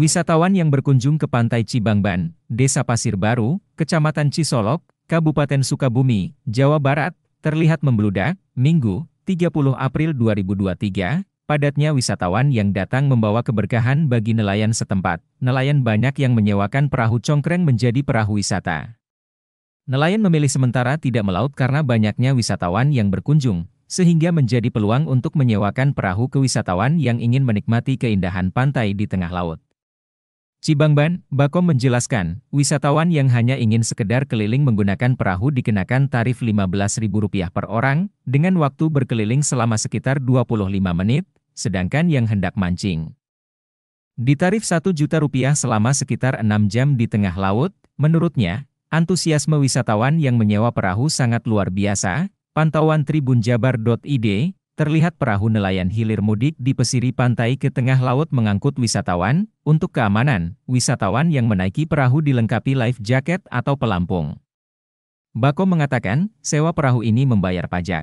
Wisatawan yang berkunjung ke Pantai Cibangban, Desa Pasir Baru, Kecamatan Cisolok, Kabupaten Sukabumi, Jawa Barat, terlihat membludak. Minggu, 30 April 2023, padatnya wisatawan yang datang membawa keberkahan bagi nelayan setempat. Nelayan banyak yang menyewakan perahu congkreng menjadi perahu wisata. Nelayan memilih sementara tidak melaut karena banyaknya wisatawan yang berkunjung, sehingga menjadi peluang untuk menyewakan perahu ke wisatawan yang ingin menikmati keindahan pantai di tengah laut. Cibangban, Bakom menjelaskan, wisatawan yang hanya ingin sekedar keliling menggunakan perahu dikenakan tarif Rp15.000 per orang, dengan waktu berkeliling selama sekitar 25 menit, sedangkan yang hendak mancing di tarif Rp1.000.000 selama sekitar 6 jam di tengah laut. Menurutnya, antusiasme wisatawan yang menyewa perahu sangat luar biasa. Pantauan tribunjabar.id, terlihat perahu nelayan hilir mudik di pesiri pantai ke tengah laut mengangkut wisatawan. Untuk keamanan, wisatawan yang menaiki perahu dilengkapi life jacket atau pelampung. Bakom mengatakan, sewa perahu ini membayar pajak.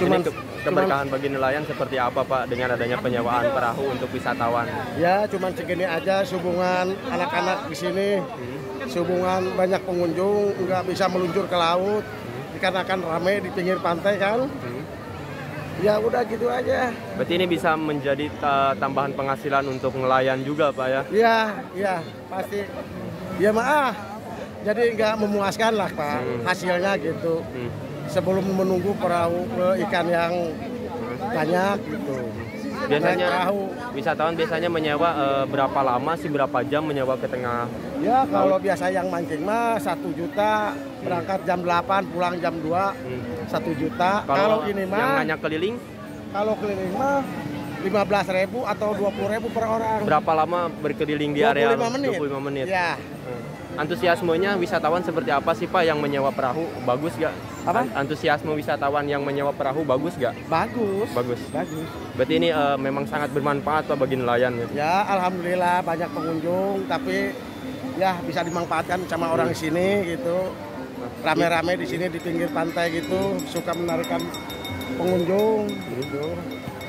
Ini keberkahan bagi nelayan seperti apa, Pak, dengan adanya penyewaan perahu untuk wisatawan? Ya, cuman segini aja hubungan anak-anak di sini. Hubungan banyak pengunjung, nggak bisa meluncur ke laut. Dikarenakan ramai di pinggir pantai kan. Ya udah gitu aja. Berarti ini bisa menjadi tambahan penghasilan untuk nelayan juga, Pak, ya? Iya, pasti. Ya maaf, jadi nggak memuaskan lah, Pak, hasilnya gitu. Sebelum menunggu perahu ikan yang banyak gitu. Biasanya perahu wisatawan biasanya menyewa berapa lama sih, berapa jam menyewa ke tengah? Ya kalau biasa yang mancing mah 1 juta, berangkat jam 8, pulang jam 2, 1 juta. Kalau ini mah yang hanya keliling? Kalau keliling mah 15.000 atau 20.000 per orang. Berapa lama berkeliling di area? 25 menit. Ya. Antusiasmenya wisatawan seperti apa sih, Pak, yang menyewa perahu? Bagus gak? Apa? Antusiasme wisatawan yang menyewa perahu bagus gak? Bagus. Berarti ini memang sangat bermanfaat, Pak, bagi nelayan. Ya, alhamdulillah banyak pengunjung, tapi ya bisa dimanfaatkan sama orang sini gitu. Rame-rame di sini di pinggir pantai gitu, suka menarikkan pengunjung gitu.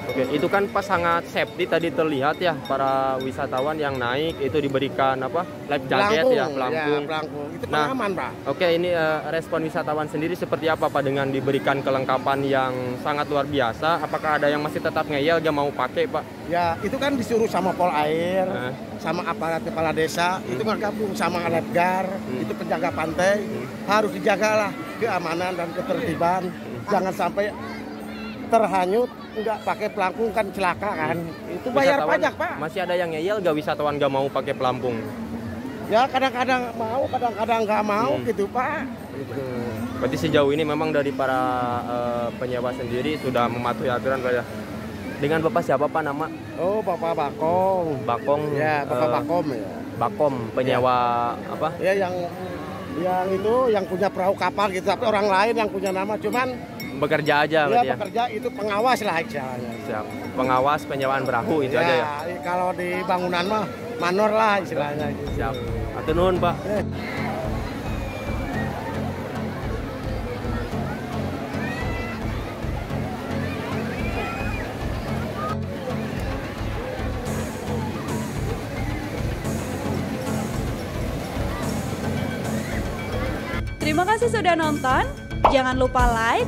Oke, itu kan pas sangat safety tadi terlihat ya, para wisatawan yang naik itu diberikan apa? Life jacket ya, pelampung. Itu pengaman, Pak. Oke, ini respon wisatawan sendiri seperti apa, Pak, dengan diberikan kelengkapan yang sangat luar biasa? Apakah ada yang masih tetap ngeyel gak mau pakai, Pak? Ya, itu kan disuruh sama Polair, sama aparat kepala desa, itu bergabung sama Letgar, itu penjaga pantai. Harus dijagalah keamanan dan ketertiban. Jangan sampai terhanyut, nggak pakai pelampung kan celaka kan. Itu bayar wisatawan pajak, Pak. Masih ada yang ngeyel nggak wisatawan nggak mau pakai pelampung? Ya kadang-kadang mau, kadang-kadang nggak mau gitu, Pak. Berarti sejauh ini memang dari para penyewa sendiri sudah mematuhi aturan, Pak, ya? Dengan Bapak siapa, Pak, nama? Oh, Bapak Bakom. Bakom penyewa ya. Apa? Ya yang itu yang punya perahu kapal gitu, tapi orang lain yang punya nama, cuman bekerja aja berarti ya? Bekerja itu pengawas lah istilahnya. Siap. Pengawas penyewaan perahu itu ya, aja ya? Kalau di bangunan mah manor lah istilahnya. Siap. Atur nuhun, Pak. Terima kasih sudah nonton. Jangan lupa like,